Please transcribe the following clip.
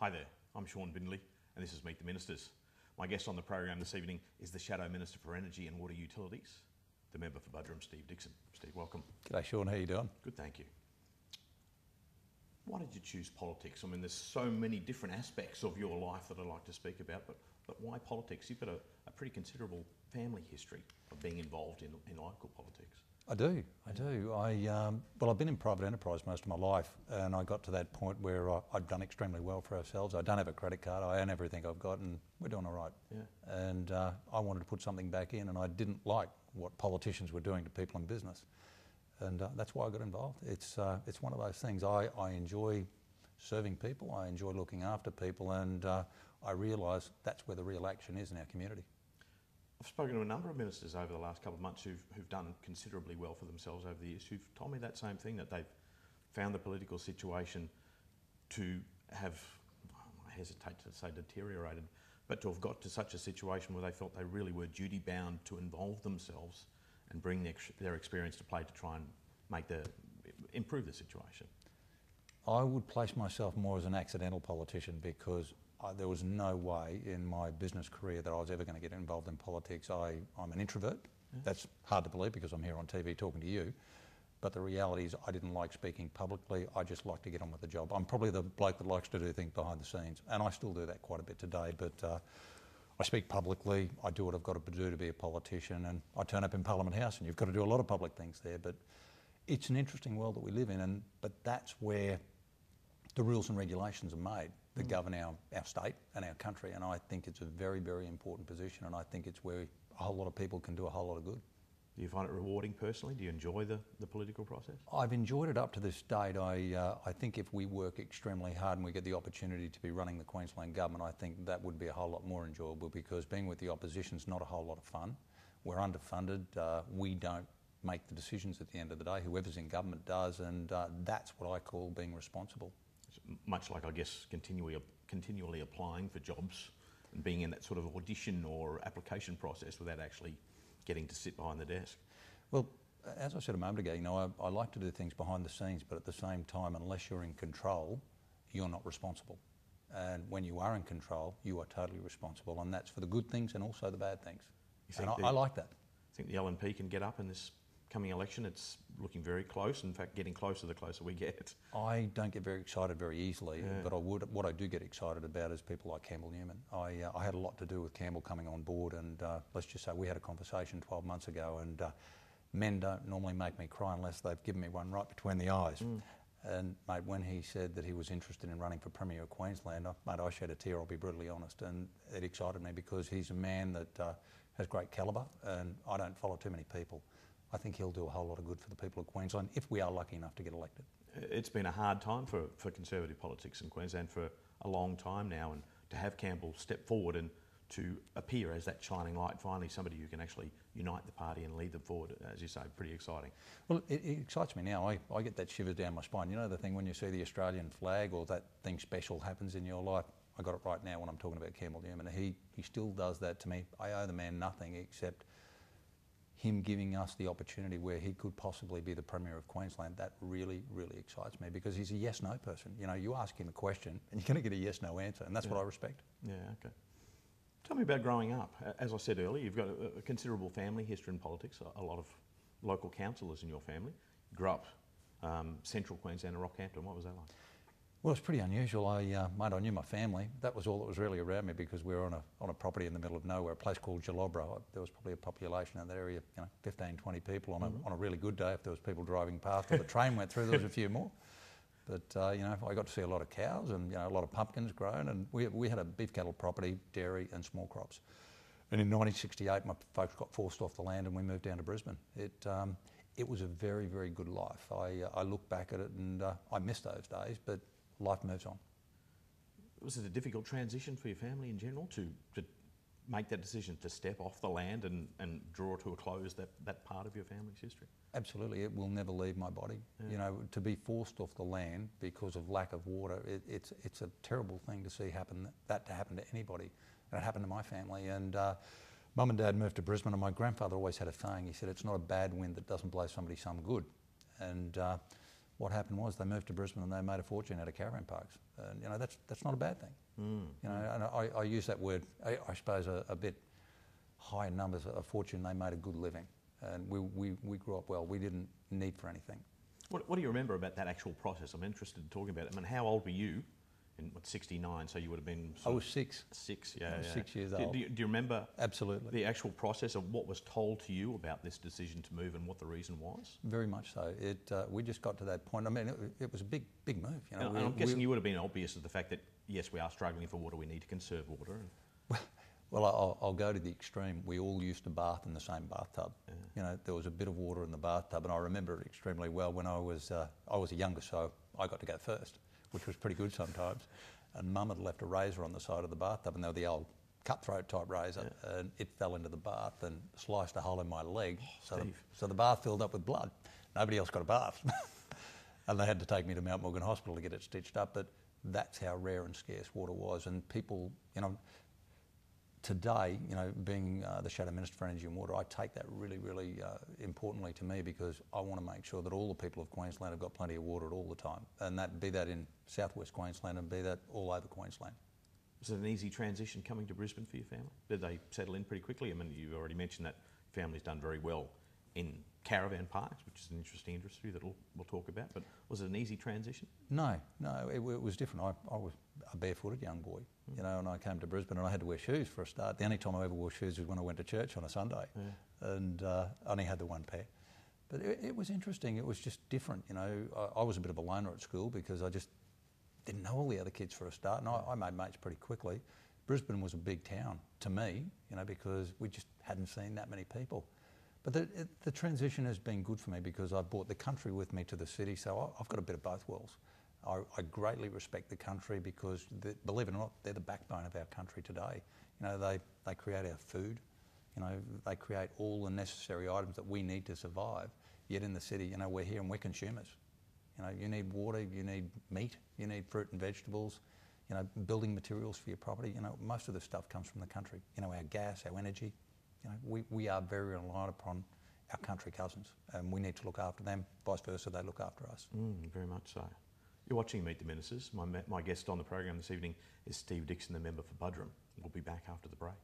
Hi there, I'm Sean Bindley and this is Meet the Ministers. My guest on the program this evening is the Shadow Minister for Energy and Water Utilities, the member for Budrum, Steve Dickson. Steve, welcome. G'day Sean, how you doing? Good, thank you. Why did you choose politics? I mean, there's so many different aspects of your life that I'd like to speak about, but why politics? You've got a pretty considerable family history of being involved in local politics. I do. Well, I've been in private enterprise most of my life, and I got to that point where I'd done extremely well for ourselves. I don't have a credit card, I own everything I've got, and we're doing all right. Yeah. And I wanted to put something back in, and I didn't like what politicians were doing to people in business. And that's why I got involved. It's one of those things. I enjoy serving people, I enjoy looking after people, and I realise that's where the real action is in our community. I've spoken to a number of ministers over the last couple of months who've done considerably well for themselves over the years, who've told me that same thing, that they've found the political situation to have, I hesitate to say deteriorated, but to have got to such a situation where they felt they really were duty-bound to involve themselves and bring their experience to play to try and make improve the situation. I would place myself more as an accidental politician because there was no way in my business career that I was ever going to get involved in politics. I'm an introvert. Yeah. That's hard to believe because I'm here on TV talking to you. But the reality is I didn't like speaking publicly. I just like to get on with the job. I'm probably the bloke that likes to do things behind the scenes. And I still do that quite a bit today. But I speak publicly. I do what I've got to do to be a politician. And I turn up in Parliament House and you've got to do a lot of public things there. But it's an interesting world that we live in. But that's where the rules and regulations are made that govern our state and our country, and I think it's a very, very important position, and I think it's where a whole lot of people can do a whole lot of good. Do you find it rewarding personally? Do you enjoy the political process? I've enjoyed it up to this date. I think if we work extremely hard and we get the opportunity to be running the Queensland government, I think that would be a whole lot more enjoyable because being with the opposition's not a whole lot of fun. We're underfunded. We don't make the decisions at the end of the day. Whoever's in government does, and that's what I call being responsible. Much like, I guess, continually applying for jobs and being in that sort of audition or application process without actually getting to sit behind the desk. Well, as I said a moment ago, you know, I like to do things behind the scenes, but at the same time, unless you're in control, you're not responsible. And when you are in control, you are totally responsible, and that's for the good things and also the bad things. And I like that. I think the LNP can get up in this coming election. It's looking very close, in fact getting closer the closer we get. I don't get very excited very easily, yeah. But what I do get excited about is people like Campbell Newman. I had a lot to do with Campbell coming on board, and let's just say we had a conversation 12 months ago, and men don't normally make me cry unless they've given me one right between the eyes. Mm. And mate, when he said that he was interested in running for Premier of Queensland, mate, I shed a tear, I'll be brutally honest, and it excited me because he's a man that has great calibre, and I don't follow too many people. I think he'll do a whole lot of good for the people of Queensland if we are lucky enough to get elected. It's been a hard time for Conservative politics in Queensland for a long time now, and to have Campbell step forward and to appear as that shining light, finally somebody who can actually unite the party and lead them forward, as you say, pretty exciting. Well, it excites me now. I get that shiver down my spine. You know the thing when you see the Australian flag or that thing special happens in your life? I got it right now when I'm talking about Campbell Newman. He still does that to me. I owe the man nothing except him giving us the opportunity where he could possibly be the Premier of Queensland. That really, really excites me because he's a yes-no person. You know, you ask him a question and you're going to get a yes-no answer, and that's what I respect. Yeah, okay. Tell me about growing up. As I said earlier, you've got a considerable family history in politics, a lot of local councillors in your family. You grew up central Queensland and Rockhampton. What was that like? Well, it's pretty unusual. I knew my family. That was all that was really around me because we were on a property in the middle of nowhere, a place called Jalobro. There was probably a population in that area, you know, 15, 20 people on a really good day. If there was people driving past or the train went through, there was a few more. But, you know, I got to see a lot of cows and, you know, a lot of pumpkins grown. And we had a beef cattle property, dairy and small crops. And in 1968, my folks got forced off the land and we moved down to Brisbane. It was a very, very good life. I look back at it and I miss those days, but life moves on. Was it a difficult transition for your family in general to make that decision to step off the land and draw to a close that part of your family's history? Absolutely. It will never leave my body. Yeah. You know, to be forced off the land because of lack of water, it's a terrible thing to see happen, that to happen to anybody. And it happened to my family. And Mum and Dad moved to Brisbane, and my grandfather always had a saying. He said, it's not a bad wind that doesn't blow somebody some good. And what happened was they moved to Brisbane and they made a fortune out of caravan parks. And, you know, that's not a bad thing. Mm. You know, and I use that word, I suppose, a bit high in numbers, a fortune. They made a good living. And we grew up well. We didn't need for anything. What do you remember about that actual process? I'm interested in talking about it. I mean, how old were you? In what, 69, so you would have been... I was six. Six, yeah. I was 6 years old. Do you remember... Absolutely. ...the actual process of what was told to you about this decision to move and what the reason was? Very much so. We just got to that point. I mean, it was a big move. You know, and I'm guessing you would have been obvious of the fact that, yes, we are struggling for water, we need to conserve water. And well, I'll go to the extreme. We all used to bath in the same bathtub. Yeah. You know, there was a bit of water in the bathtub, and I remember it extremely well when I was the youngest, so I got to go first, which was pretty good sometimes. And Mum had left a razor on the side of the bathtub, and they were the old cutthroat type razor, yeah. And it fell into the bath and sliced a hole in my leg. Oh, so the bath filled up with blood. Nobody else got a bath. And they had to take me to Mount Morgan Hospital to get it stitched up, but that's how rare and scarce water was. And people, you know, today, you know, being the Shadow Minister for Energy and Water, I take that really, really importantly to me, because I want to make sure that all the people of Queensland have got plenty of water at all the time, and that be that in southwest Queensland and be that all over Queensland. Was it an easy transition coming to Brisbane for your family? Did they settle in pretty quickly? I mean, you already mentioned that your family's done very well in caravan parks, which is an interesting industry that we'll talk about, but was it an easy transition? No, it was different. I was a barefooted young boy, you know, and I came to Brisbane and I had to wear shoes for a start. The only time I ever wore shoes was when I went to church on a Sunday, yeah. And I only had the one pair. But it was interesting. It was just different, you know. I was a bit of a loner at school because I just didn't know all the other kids for a start, and I made mates pretty quickly. Brisbane was a big town to me, you know, because we just hadn't seen that many people. But the transition has been good for me because I brought the country with me to the city, so I've got a bit of both worlds. I greatly respect the country because, believe it or not, they're the backbone of our country today. You know, they create our food, you know, they create all the necessary items that we need to survive. Yet in the city, you know, we're here and we're consumers. You know, you need water, you need meat, you need fruit and vegetables, you know, building materials for your property. You know, most of the stuff comes from the country. You know, our gas, our energy. You know, we are very reliant upon our country cousins, and we need to look after them. Vice versa, they look after us. Very much so. You're watching Meet the Ministers. My guest on the program this evening is Steve Dickson, the member for Budrum. We'll be back after the break.